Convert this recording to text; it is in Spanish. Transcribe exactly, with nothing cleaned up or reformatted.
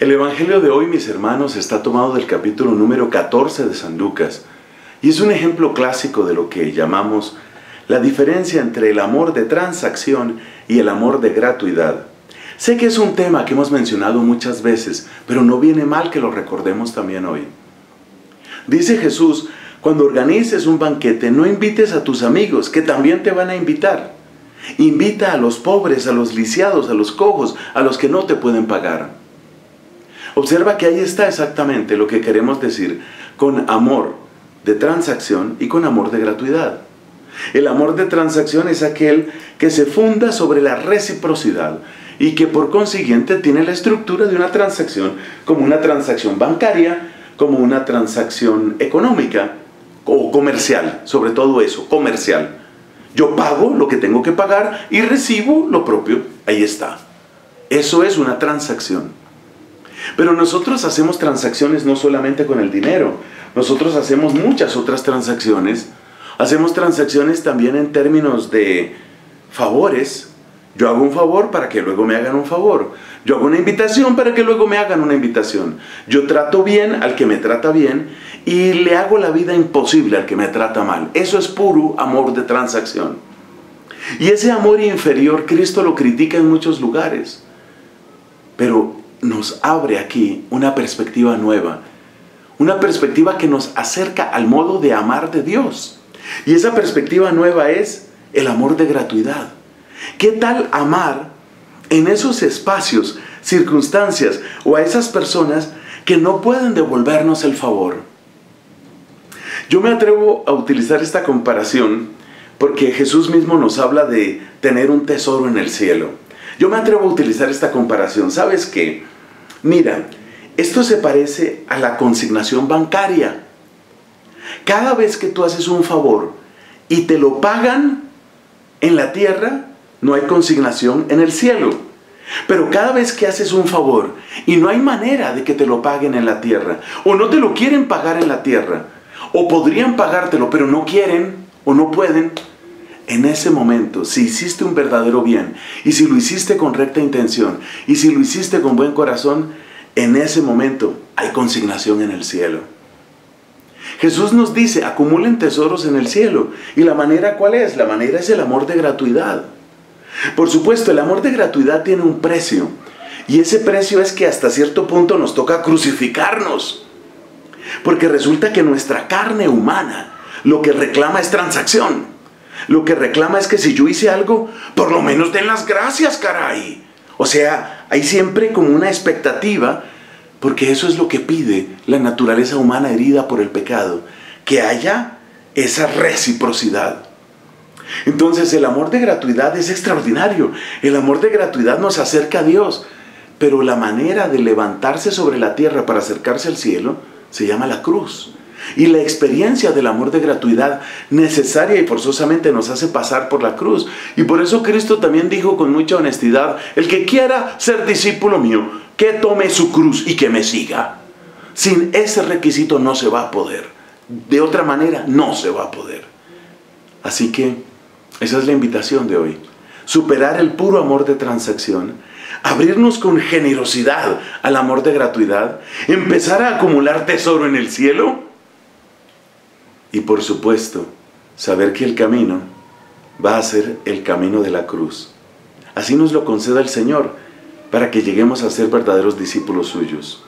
El Evangelio de hoy, mis hermanos, está tomado del capítulo número catorce de San Lucas y es un ejemplo clásico de lo que llamamos la diferencia entre el amor de transacción y el amor de gratuidad. Sé que es un tema que hemos mencionado muchas veces, pero no viene mal que lo recordemos también hoy. Dice Jesús, cuando organices un banquete, no invites a tus amigos, que también te van a invitar. Invita a los pobres, a los lisiados, a los cojos, a los que no te pueden pagar. Observa que ahí está exactamente lo que queremos decir con amor de transacción y con amor de gratuidad. El amor de transacción es aquel que se funda sobre la reciprocidad y que por consiguiente tiene la estructura de una transacción, como una transacción bancaria, como una transacción económica o comercial, sobre todo eso, comercial. Yo pago lo que tengo que pagar y recibo lo propio, ahí está. Eso es una transacción. Pero nosotros hacemos transacciones no solamente con el dinero, nosotros hacemos muchas otras transacciones, hacemos transacciones también en términos de favores. Yo hago un favor para que luego me hagan un favor. Yo hago una invitación para que luego me hagan una invitación. Yo trato bien al que me trata bien y le hago la vida imposible al que me trata mal. Eso es puro amor de transacción. Y ese amor inferior, Cristo lo critica en muchos lugares. Pero nos abre aquí una perspectiva nueva. Una perspectiva que nos acerca al modo de amar de Dios. Y esa perspectiva nueva es el amor de gratuidad. ¿Qué tal amar en esos espacios, circunstancias o a esas personas que no pueden devolvernos el favor? Yo me atrevo a utilizar esta comparación porque Jesús mismo nos habla de tener un tesoro en el cielo. Yo me atrevo a utilizar esta comparación. ¿Sabes qué? Mira, esto se parece a la consignación bancaria. Cada vez que tú haces un favor y te lo pagan en la tierra, no hay consignación en el cielo. Pero cada vez que haces un favor y no hay manera de que te lo paguen en la tierra, o no te lo quieren pagar en la tierra, o podrían pagártelo pero no quieren o no pueden, en ese momento, si hiciste un verdadero bien, y si lo hiciste con recta intención, y si lo hiciste con buen corazón, en ese momento hay consignación en el cielo. Jesús nos dice, acumulen tesoros en el cielo. ¿Y la manera cuál es? La manera es el amor de gratuidad. Por supuesto, el amor de gratuidad tiene un precio, y ese precio es que hasta cierto punto nos toca crucificarnos, porque resulta que nuestra carne humana lo que reclama es transacción, lo que reclama es que si yo hice algo, por lo menos den las gracias, caray. O sea, hay siempre como una expectativa, porque eso es lo que pide la naturaleza humana herida por el pecado, que haya esa reciprocidad. Entonces el amor de gratuidad es extraordinario, el amor de gratuidad nos acerca a Dios, pero la manera de levantarse sobre la tierra para acercarse al cielo se llama la cruz. Y la experiencia del amor de gratuidad necesaria y forzosamente nos hace pasar por la cruz. Y por eso Cristo también dijo con mucha honestidad, el que quiera ser discípulo mío, que tome su cruz y que me siga. Sin ese requisito no se va a poder, de otra manera no se va a poder. Así que esa es la invitación de hoy, superar el puro amor de transacción, abrirnos con generosidad al amor de gratuidad, empezar a acumular tesoro en el cielo y por supuesto saber que el camino va a ser el camino de la cruz. Así nos lo conceda el Señor para que lleguemos a ser verdaderos discípulos suyos.